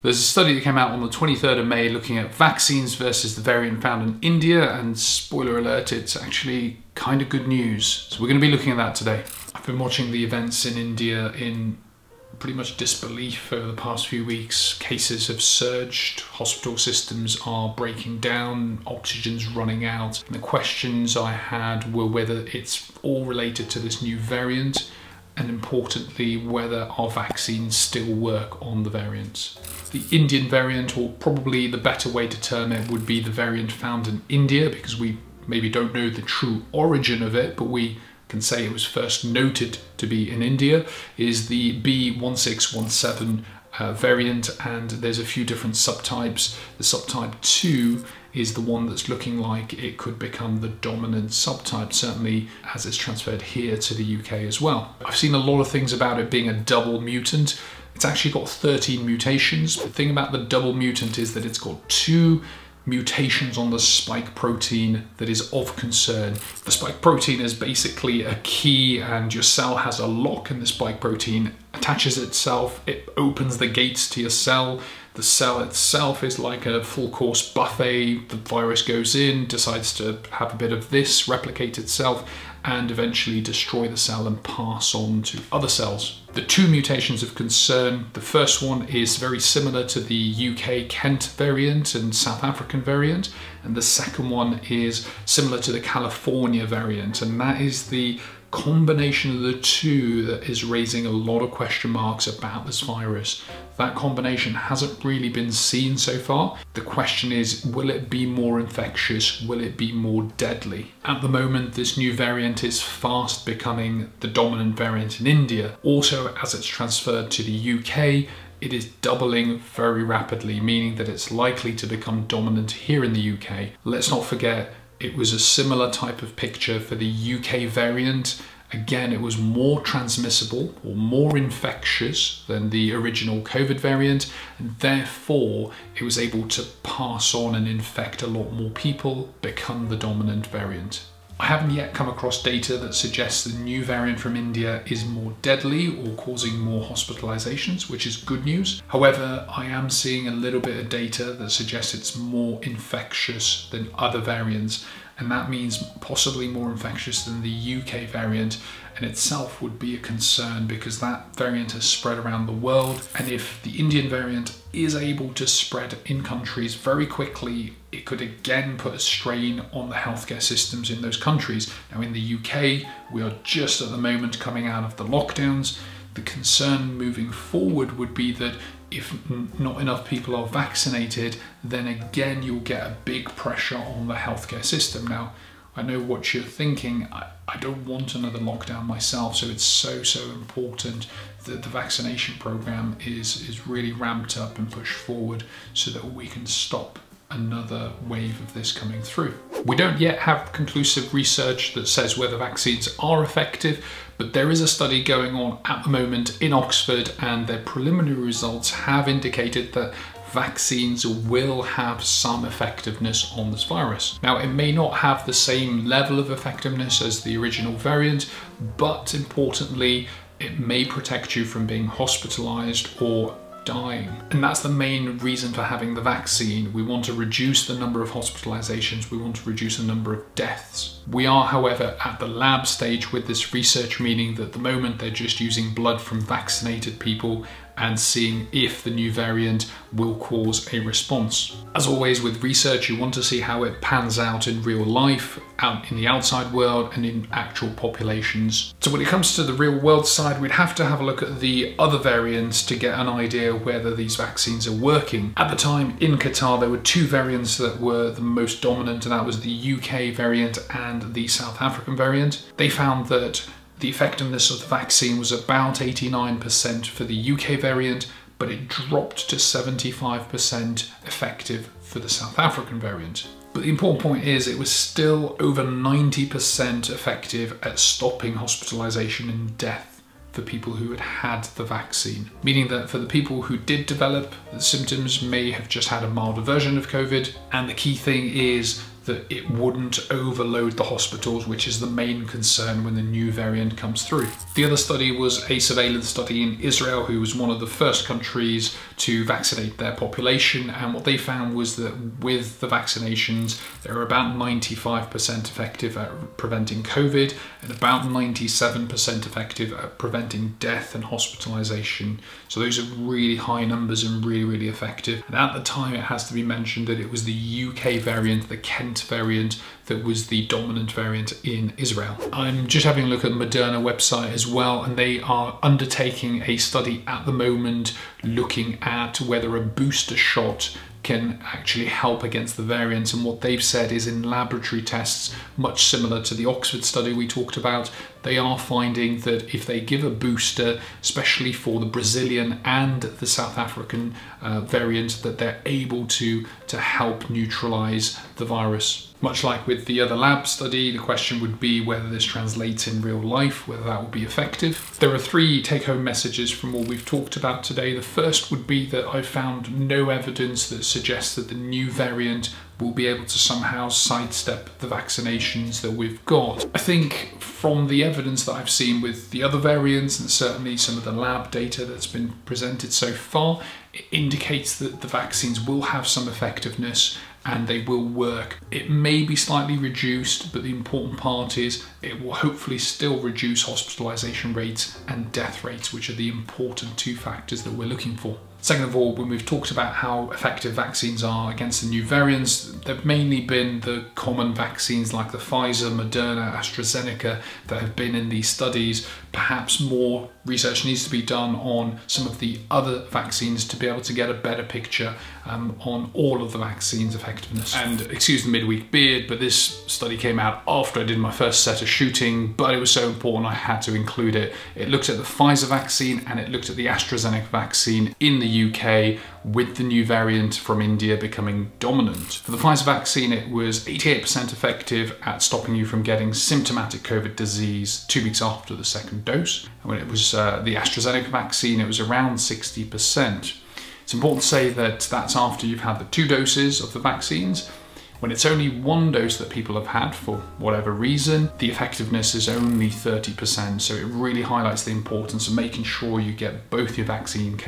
There's a study that came out on the 23rd of May looking at vaccines versus the variant found in India, and spoiler alert, it's actually kind of good news. So we're going to be looking at that today. I've been watching the events in India in pretty much disbelief over the past few weeks. Cases have surged, hospital systems are breaking down, oxygen's running out. And the questions I had were whether it's all related to this new variant, and importantly, whether our vaccines still work on the variants. The Indian variant, or probably the better way to term it, would be the variant found in India, because we maybe don't know the true origin of it, but we can say it was first noted to be in India, is the B.1.617 variant, and there's a few different subtypes. The subtype 2 is the one that's looking like it could become the dominant subtype, certainly as it's transferred here to the UK as well. I've seen a lot of things about it being a double mutant. It's actually got 13 mutations. The thing about the double mutant is that it's got two mutations on the spike protein that is of concern. The spike protein is basically a key, and your cell has a lock, and the spike protein attaches itself. It opens the gates to your cell. The cell itself is like a full course buffet. The virus goes in, decides to have a bit of this, replicate itself, and eventually destroy the cell and pass on to other cells. The two mutations of concern, the first one is very similar to the UK Kent variant and South African variant, and the second one is similar to the California variant, and that is the combination of the two that is raising a lot of question marks about this virus. That combination hasn't really been seen so far. The question is, will it be more infectious? Will it be more deadly? At the moment, this new variant is fast becoming the dominant variant in India. Also, as it's transferred to the UK, it is doubling very rapidly, meaning that it's likely to become dominant here in the UK. Let's not forget, it was a similar type of picture for the UK variant. Again, it was more transmissible or more infectious than the original COVID variant, and therefore it was able to pass on and infect a lot more people, become the dominant variant. I haven't yet come across data that suggests the new variant from India is more deadly or causing more hospitalizations, which is good news. However, I am seeing a little bit of data that suggests it's more infectious than other variants, and that means possibly more infectious than the UK variant, and itself would be a concern because that variant has spread around the world, and if the Indian variant is able to spread in countries very quickly, it could again put a strain on the healthcare systems in those countries. Now in the UK, we are just at the moment coming out of the lockdowns. The concern moving forward would be that if not enough people are vaccinated, then again you'll get a big pressure on the healthcare system. Now, I know what you're thinking. I don't want another lockdown myself, so it's so important that the vaccination program is really ramped up and pushed forward so that we can stop another wave of this coming through. We don't yet have conclusive research that says whether vaccines are effective, but there is a study going on at the moment in Oxford, and their preliminary results have indicated that vaccines will have some effectiveness on this virus. Now, it may not have the same level of effectiveness as the original variant, but importantly, it may protect you from being hospitalized or dying. And that's the main reason for having the vaccine. We want to reduce the number of hospitalizations, we want to reduce the number of deaths. We are, however, at the lab stage with this research, meaning that at the moment they're just using blood from vaccinated people and seeing if the new variant will cause a response. As always with research, you want to see how it pans out in real life, out in the outside world and in actual populations. So when it comes to the real world side, we'd have to have a look at the other variants to get an idea whether these vaccines are working. At the time in Qatar, there were two variants that were the most dominant, and that was the UK variant and the South African variant. They found that the effectiveness of the vaccine was about 89% for the UK variant, but it dropped to 75% effective for the South African variant. But the important point is it was still over 90% effective at stopping hospitalization and death for people who had had the vaccine, meaning that for the people who did develop the symptoms, may have just had a milder version of COVID. And the key thing is that it wouldn't overload the hospitals, which is the main concern when the new variant comes through. The other study was a surveillance study in Israel, who was one of the first countries to vaccinate their population, and what they found was that with the vaccinations, they were about 95% effective at preventing COVID and about 97% effective at preventing death and hospitalization. So those are really high numbers and really, really effective. And at the time, it has to be mentioned that it was the UK variant, the Kent variant, that was the dominant variant in Israel. I'm just having a look at the Moderna website as well, and they are undertaking a study at the moment looking at whether a booster shot can actually help against the variants. And what they've said is, in laboratory tests, much similar to the Oxford study we talked about, they are finding that if they give a booster, especially for the Brazilian and the South African variant, that they're able to help neutralize the virus. Much like with the other lab study, the question would be whether this translates in real life, whether that would be effective. There are three take-home messages from what we've talked about today. The first would be that I found no evidence that suggests that the new variant will be able to somehow sidestep the vaccinations that we've got. I think from the evidence that I've seen with the other variants, and certainly some of the lab data that's been presented so far, it indicates that the vaccines will have some effectiveness and they will work. It may be slightly reduced, but the important part is it will hopefully still reduce hospitalization rates and death rates, which are the important two factors that we're looking for. Second of all, when we've talked about how effective vaccines are against the new variants, they've mainly been the common vaccines like the Pfizer, Moderna, AstraZeneca that have been in these studies. Perhaps more research needs to be done on some of the other vaccines to be able to get a better picture on all of the vaccines' effectiveness. And excuse the midweek beard, but this study came out after I did my first set of shooting, but it was so important I had to include it. It looked at the Pfizer vaccine and it looked at the AstraZeneca vaccine in the UK with the new variant from India becoming dominant. For the Pfizer vaccine, it was 88% effective at stopping you from getting symptomatic COVID disease 2 weeks after the second dose. And when it was the AstraZeneca vaccine, it was around 60%. It's important to say that that's after you've had the two doses of the vaccines. When it's only one dose that people have had for whatever reason, the effectiveness is only 30%. So it really highlights the importance of making sure you get both your vaccine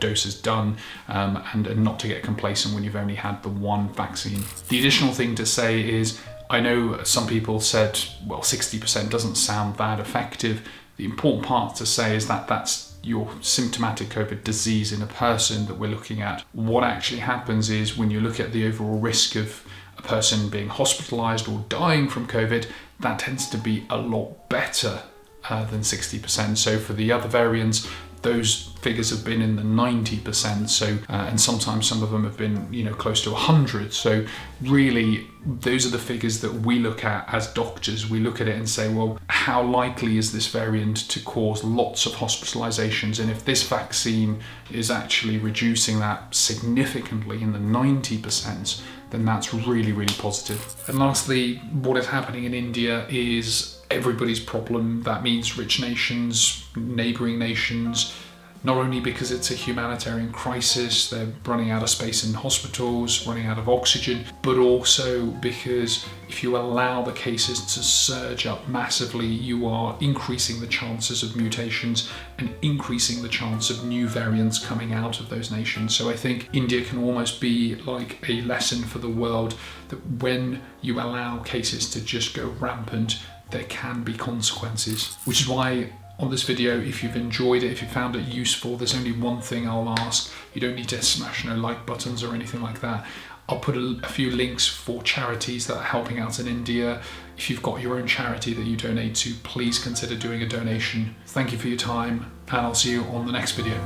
doses done and not to get complacent when you've only had the one vaccine. The additional thing to say is, I know some people said, well, 60% doesn't sound that effective. The important part to say is that that's your symptomatic COVID disease in a person that we're looking at. What actually happens is, when you look at the overall risk of a person being hospitalized or dying from COVID, that tends to be a lot better than 60%. So for the other variants, those figures have been in the 90%. So and sometimes some of them have been, you know, close to 100. So really, those are the figures that we look at as doctors. We look at it and say, well, how likely is this variant to cause lots of hospitalizations? And if this vaccine is actually reducing that significantly in the 90%, then that's really, really positive. And lastly, what is happening in India is everybody's problem. That means rich nations, neighboring nations, not only because it's a humanitarian crisis, they're running out of space in hospitals, running out of oxygen, but also because if you allow the cases to surge up massively, you are increasing the chances of mutations and increasing the chance of new variants coming out of those nations. So I think India can almost be like a lesson for the world that when you allow cases to just go rampant, there can be consequences, which is why on this video, if you've enjoyed it, if you found it useful, there's only one thing I'll ask. You don't need to smash no like buttons or anything like that. I'll put a few links for charities that are helping out in India. If you've got your own charity that you donate to, please consider doing a donation. Thank you for your time, and I'll see you on the next video.